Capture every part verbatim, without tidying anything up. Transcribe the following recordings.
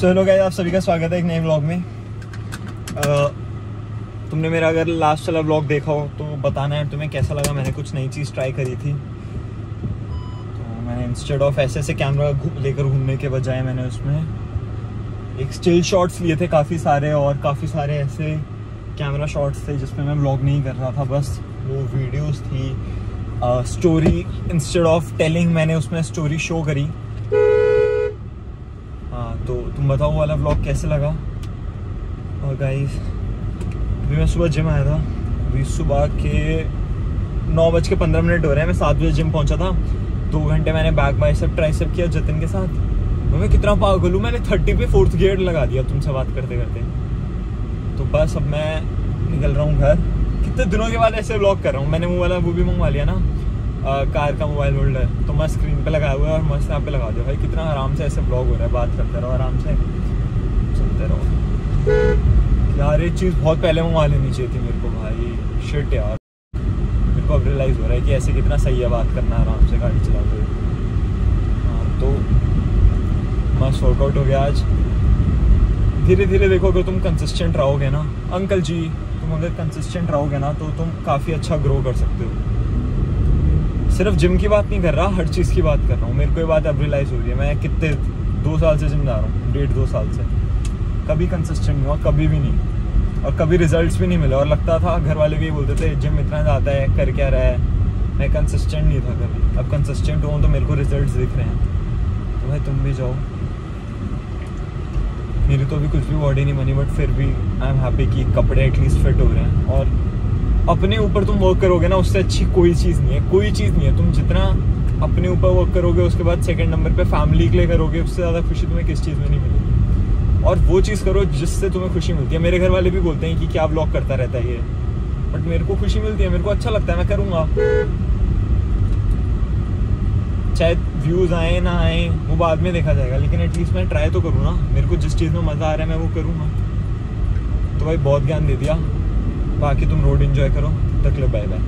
So hello guys, आप सभी का स्वागत है एक नए व्लॉग में। uh, तुमने मेरा अगर लास्ट वाला व्लॉग देखा हो तो बताना है तुम्हें कैसा लगा। मैंने कुछ नई चीज़ ट्राई करी थी, तो मैंने इंस्टेड ऑफ ऐसे ऐसे कैमरा घूम लेकर घूमने के बजाय मैंने उसमें एक स्टिल शॉट्स लिए थे काफ़ी सारे, और काफ़ी सारे ऐसे कैमरा शॉट्स थे जिसमें मैं व्लॉग नहीं कर रहा था, बस वो वीडियोज़ थी। स्टोरी इंस्टेड ऑफ टेलिंग मैंने उसमें स्टोरी शो करी। हाँ, तो तुम बताओ वाला व्लॉग कैसे लगा। और गाइस अभी मैं सुबह जिम आया था, अभी सुबह के नौ बज के पंद्रह मिनट हो रहे हैं। मैं सात बजे जिम पहुंचा था। दो घंटे मैंने बैक बाइसेप ट्राइसेप किया जतिन के साथ। मैं कितना पागल हूँ, मैंने थर्टी पे फोर्थ गियर लगा दिया तुमसे बात करते करते। तो बस अब मैं निकल रहा हूँ घर। कितने दिनों के बाद ऐसे व्लॉग कर रहा हूँ। मैंने वो वाला वो भी मंगवा लिया ना, आ, कार का मोबाइल होल्डर, तो मैं स्क्रीन पे लगाया हुआ है और मस्त यहाँ पे लगा दो भाई। कितना आराम से ऐसे व्लॉग हो रहा है, बात करते रहो, आराम से सुनते रहो यार। ये चीज़ बहुत पहले मंगवा लेनी चाहिए थी मेरे को भाई। शिट यार, मेरे को अब रियलाइज़ हो रहा है कि ऐसे कितना सही है बात करना आराम से गाड़ी चलाते हुए। हाँ, तो मस्त वर्कआउट हो गया आज। धीरे धीरे देखो, अगर तुम कंसिस्टेंट रहोगे ना अंकल जी, तुम अगर कंसिस्टेंट रहोगे ना तो तुम काफ़ी अच्छा ग्रो कर सकते हो। सिर्फ जिम की बात नहीं कर रहा, हर चीज़ की बात कर रहा हूँ। मेरे को ये बात अब रियलाइज़ हो रही है। मैं कितने दो साल से जिम जा रहा हूँ, डेढ़ दो साल से, कभी कंसिस्टेंट नहीं हुआ, कभी भी नहीं, और कभी रिजल्ट्स भी नहीं मिले। और लगता था, घर वाले भी बोलते थे जिम इतना ज़्यादा है, कर क्या रहा है। मैं कंसिस्टेंट नहीं था कभी। अब कंसिस्टेंट हुआ तो मेरे को रिजल्ट दिख रहे हैं। तो भाई तुम भी जाओ। मेरी तो अभी कुछ भी बॉडी नहीं बनी, बट फिर भी आई एम हैप्पी कि कपड़े एटलीस्ट फिट हो रहे हैं। और अपने ऊपर तुम वर्क करोगे ना, उससे अच्छी कोई चीज़ नहीं है, कोई चीज़ नहीं है। तुम जितना अपने ऊपर वर्क करोगे, उसके बाद सेकंड नंबर पे फैमिली के लिए करोगे, उससे ज़्यादा खुशी तुम्हें किस चीज़ में नहीं मिलेगी। और वो चीज़ करो जिससे तुम्हें खुशी मिलती है। मेरे घर वाले भी बोलते हैं कि क्या व्लॉग करता रहता है ये, बट मेरे को खुशी मिलती है, मेरे को अच्छा लगता है, मैं करूँगा। चाहे व्यूज़ आए ना आए वो बाद में देखा जाएगा, लेकिन एटलीस्ट मैं ट्राई तो करूँ ना। मेरे को जिस चीज़ में मज़ा आ रहा है मैं वो करूँगा। तो भाई बहुत ज्ञान दे दिया। बाकी तुम रोड एंजॉय करो। तक लो, बाय बाय।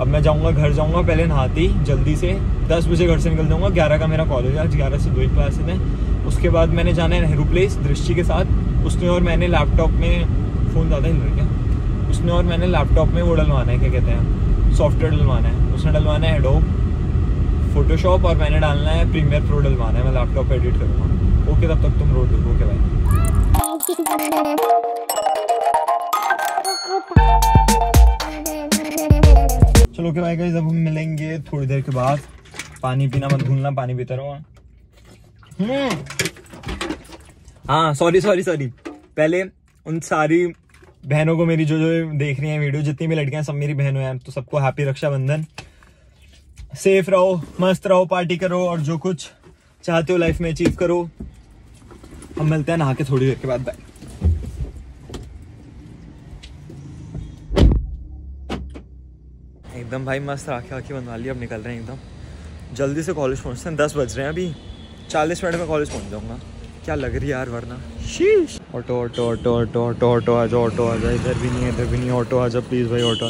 अब मैं जाऊँगा, घर जाऊँगा, पहले नहाती जल्दी से। दस बजे घर से निकल जाऊँगा। ग्यारह का मेरा कॉलेज है आज, ग्यारह से दो ही क्लासेज हैं। उसके बाद मैंने जाना है नेहरू प्लेस दृष्टि के साथ। उसने और मैंने लैपटॉप में फ़ोन ज़्यादा हिल रहा है। उसने और मैंने लैपटॉप में वो डलवाना है, क्या कहते हैं, सॉफ्टवेयर डलवाना है। उसने डलवाना है एडोब फोटोशॉप, और मैंने डालना है प्रीमियर प्रो डलवाना है। मैं लैपटॉप पे एडिट करूँगा। ओके, तब तक तुम रोड दो। ओके भाई, चलो। ओके भाई गाइस, अब हम मिलेंगे थोड़ी देर के बाद। पानी पीना मत भूलना, पानी पीता रहो। हाँ, सॉरी सॉरी सॉरी पहले उन सारी बहनों को, मेरी जो जो देख रही हैं वीडियो, जितनी भी लड़कियाँ सब मेरी बहनों हैं, तो सबको हैप्पी रक्षाबंधन। सेफ रहो, मस्त रहो, पार्टी करो, और जो कुछ चाहते हो लाइफ में अचीव करो। हम मिलते हैं नहा के थोड़ी देर के बाद। बाय। एकदम भाई मस्त आँखें आँखें बनवा ली। अब निकल रहे हैं एकदम जल्दी से। कॉलेज पहुँचते हैं, दस बज रहे हैं। अभी चालीस मिनट में कॉलेज पहुँच जाऊँगा। क्या लग रही है यार, वरना शीश। Auto auto auto auto auto auto आ जाओ, ऑटो आ जाओ। इधर भी नहीं है, इधर भी नहीं। ऑटो आ जाओ प्लीज़ भाई, ऑटो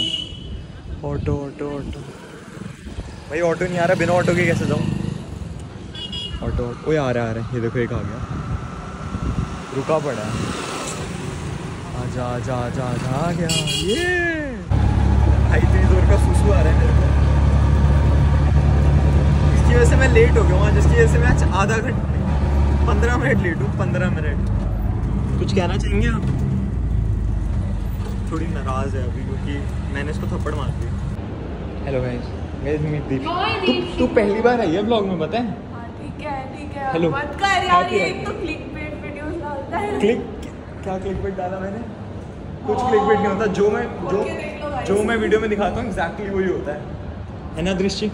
ऑटो ऑटो ऑटो भाई। ऑटो नहीं आ रहा, बिना ऑटो के कैसे जाऊँ। ऑटो कोई आ रहा आ रहा है, ये देखो एक आ गया, रुका पड़ा है। आजा आजा आजा आजा आ गया। ये भाई इतनी जोर का सूसू आ रहा है मेरे को। इसकी वजह से मैं लेट हो गया हूँ, जिसकी वजह से मैं आज आधा घंटे पंद्रह मिनट लेट हूँ। पंद्रह मिनट कुछ कहना चाहेंगे आप? थोड़ी नाराज़ है अभी क्योंकि मैंने इसको थप्पड़ मार दिया। हेलो गाइस, तू तू पहली बार आई है ब्लॉग में, पता है? ठीक है ठीक है। हेलो, मत कर यार, ये एक तो क्लिकबेट वीडियोस डालता है। क्लिक क्या क्लिकबेट डाला मैंने? कुछ क्लिकबेट नहीं होता। जो मैं जो जो मैं वीडियो में दिखाता हूँ एग्जैक्टली वही होता है, है ना दृष्टि?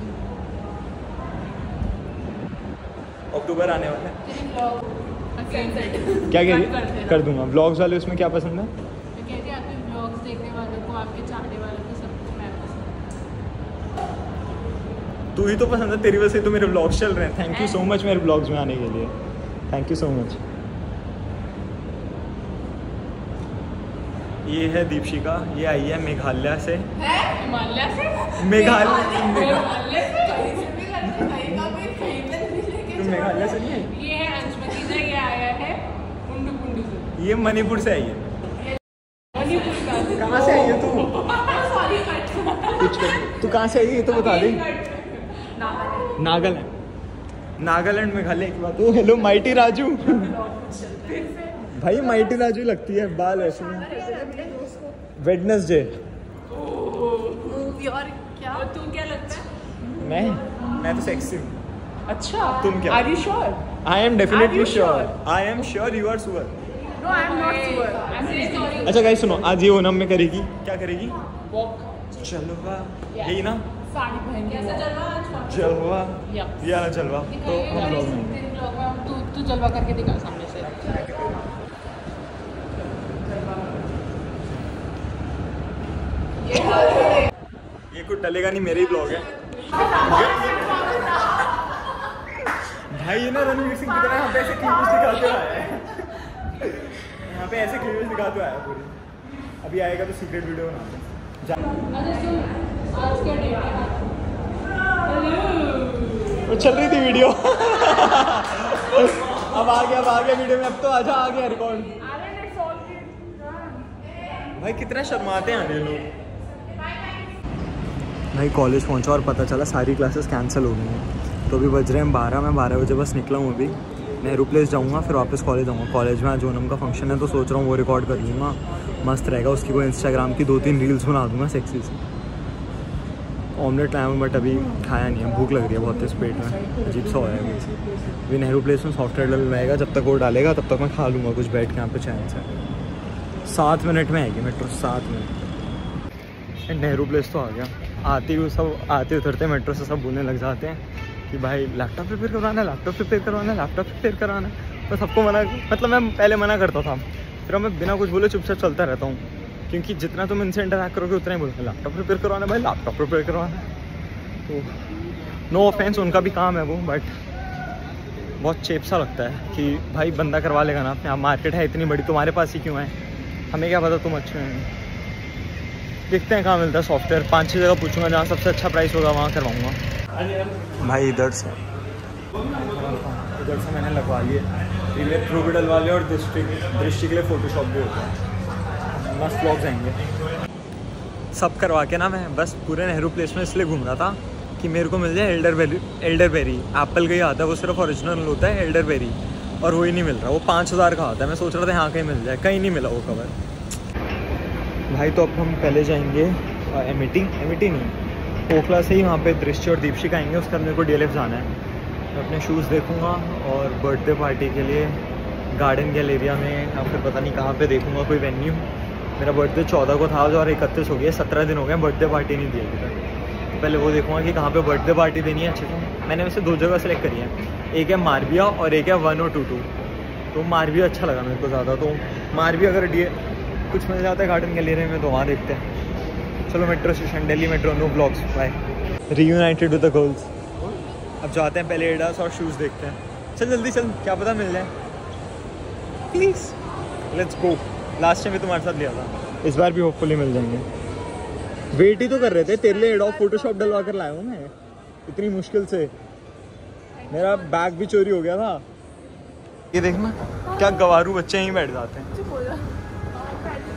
अक्टूबर आने वाला है, क्या कह रही? कर दूंगा। ब्लॉग्स वाले, उसमें क्या पसंद है? तू ही तो पसंद है, तेरी वजह से तो मेरे ब्लॉग्स चल रहे हैं। थैंक यू सो मच मेरे ब्लॉग्स में आने के लिए, थैंक यू सो मच। ये है दीपशिका, ये आई है मेघालय से। मेघालय से? मेघालय से नहीं है, ये है ये मणिपुर से आई है। कहाँ से आई है तू? तू कहाँ से आई है ये तो बता दे। नागालैंड, नागालैंड मेघालय की बात। Oh hello mighty Raju. भाई माइटी राजू लगती है बाल ऐसे में। वेडनेसडे क्या? तुम क्या लगता है? मैं मैं तो सेक्सी हूँ। अच्छा तुम क्या? Are you sure? I am definitely sure. I am sure you are sure. No, I am not sure. अच्छा गाइस सुनो, आज ये ओनम में करेगी क्या? करेगी वॉक, जलवा, यही ना? साड़ी पहन के जलवा, जलवा या जलवा। तो हम लोग में तू तू जलवा करके दिखा सामने से। ये कुछ डलेगा नहीं, मेरे ही ब्लॉग है भाई। ये ना रणवीर सिंह की तरह यहाँ पे ऐसे क्लिप्स दिखाते आए, यहाँ पे ऐसे क्लिप्स दिखाते आया पूरी। अभी आएगा तो सीक्रेट वीडियो बनाते। चल रही थी वीडियो। अब आ गया, अब आ गया वीडियो में। अब तो आजा आ गया रिकॉर्ड। भाई कितना शर्माते हैं ये लोग। भाई कॉलेज पहुँचा और पता चला सारी क्लासेस कैंसिल हो गई हैं। तो अभी बज रहे हैं बारह। मैं बारह बजे बस निकला हूँ। अभी नेहरू प्लेस जाऊँगा, फिर वापस कॉलेज आऊँगा। कॉलेज में आज ओनम का फंक्शन है तो सोच रहा हूँ वो रिकॉर्ड कर लूँगा, मस्त रहेगा। उसकी वो इंस्टाग्राम की दो तीन रील्स बना दूँगा सेक्सी से। ऑमलेट लाया हूँ बट अभी खाया नहीं है, भूख लग रही है बहुत इस पेट में, अजीब सा हो रहा है। अभी नेहरू प्लेस में सॉफ्टवेयर लगाएगा, जब तक वो डालेगा तब तक मैं खा लूँगा कुछ बैठ के यहाँ पे चैन से। सात मिनट में आएगी मेट्रो, सात मिनट। नेहरू प्लेस तो आ गया। आते ही सब आते उतरते मेट्रो से सब बोलने लग जाते हैं कि भाई लैपटॉप रिपेयर करवाना है, लैपटॉप रिपेयर करवाना है, लैपटॉप रिपेयर करवाना है। तो सबको मना, मतलब मैं पहले मना करता था, फिर मैं बिना कुछ बोले चुपचाप चलता रहता हूँ। क्योंकि जितना तुम इनसे इंटरैक्ट करोगे उतना ही बोलोगे लैपटॉप रिपेयर करवाना है भाई, लैपटॉप रिपेयर करवाना है। तो नो ऑफेंस, उनका भी काम है वो, बट बहुत चेप सा लगता है कि भाई बंदा करवा लेगा ना अपने आप। मार्केट है इतनी बड़ी, तुम्हारे पास ही क्यों है? हमें क्या पता तुम अच्छे हैं। देखते हैं कहाँ मिलता है सॉफ्टवेयर। पाँच छः जगह पूछूंगा, जहाँ सबसे अच्छा प्राइस होगा वहाँ करवाऊँगा। भाई इधर से इधर से मैंने लगवा लिए थ्रू भी डलवा लिए, और डिस्ट्रिक्ट दृष्टि के लिए फोटोशॉप भी होता है। मस्त ब्लॉग जाएंगे सब करवा के ना। मैं बस पूरे नेहरू प्लेस में इसलिए घूम रहा था कि मेरे को मिल जाए एल्डरबेरी। एल्डरबेरी एप्पल का ही आता है, वो सिर्फ ओरिजिनल होता है एल्डरबेरी, और वही नहीं मिल रहा। वो पाँच हज़ार का आता है। मैं सोच रहा था यहाँ कहीं मिल जाए, कहीं नहीं मिला वो कवर। भाई तो अब हम पहले जाएंगे एमिटी, एमिटी नहीं पोखला से ही वहाँ पे दृश्य और दीपशिका आएंगे। उसके बाद मेरे को डीएलएफ जाना है। मैं अपने शूज़ देखूंगा और बर्थडे पार्टी के लिए गार्डन गैलेरिया में, या फिर पता नहीं कहाँ पे देखूंगा कोई वेन्यू। मेरा बर्थडे चौदह को था और इकतीस हो गया, सत्रह दिन हो गए बर्थडे पार्टी नहीं दी अभी तक। तो पहले वो देखूंगा कि कहाँ पे बर्थडे पार्टी देनी है अच्छे से। मैंने वैसे दो जगह सेलेक्ट करी है, एक है मारविया और एक है वन ओ टू टू। तो मारविया अच्छा लगा मेरे को ज़्यादा। तो मारविया अगर डी कुछ मिल जाता है गार्डन गैलेरिया में तो वहाँ देखते हैं। चलो metro station, Delhi metro, no blogs, bye. Reunited with the girls. अब जाते हैं पहले एडास और शूज़ देखते हैं। चल जल्दी चल, क्या पता मिल जाए। Please let's go. Last time भी तुम्हारे साथ लिया था, इस बार भी होपफुली मिल जाएंगे। वेट ही तो कर रहे थे तेरे लिए। एडोब फोटोशॉप डलवा कर लाया हूँ मैं इतनी मुश्किल से। मेरा बैग भी चोरी हो गया था। ये देखना क्या गंवारू बच्चे यहीं बैठ जाते हैं।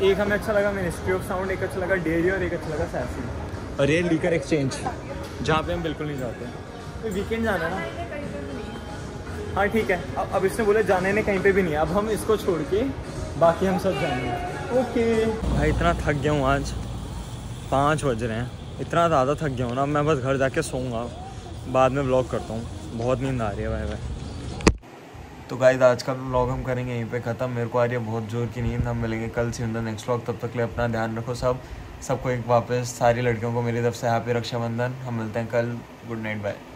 एक हमें अच्छा लगा मिनिस्ट्री ऑफ साउंड, एक अच्छा लगा डेयरी, और एक अच्छा लगा सैसी, और ये लीकर एक्सचेंज जहाँ पे हम बिल्कुल नहीं जाते हैं। तो वीकेंड जाना ना? हाँ ठीक है। अब अब इसने बोले जाने ने कहीं पे भी नहीं। अब हम इसको छोड़ के बाकी हम सब जाएंगे। ओके भाई इतना थक गया हूँ आज, पाँच बज रहे हैं, इतना ज़्यादा थक गया हूँ ना। मैं बस घर जाके सोऊंगा, बाद में व्लॉग करता हूँ। बहुत नींद आ रही है भाई भाई। तो गाइस आज का व्लॉग हम करेंगे यहीं पे ख़त्म। मेरे को आ रही है बहुत जोर की नींद। हम मिलेंगे कल see in the next vlog. तब तक लिए अपना ध्यान रखो सब। सबको एक वापस सारी लड़कियों को मेरी तरफ से हैप्पी रक्षाबंधन। हम मिलते हैं कल। Good night, bye.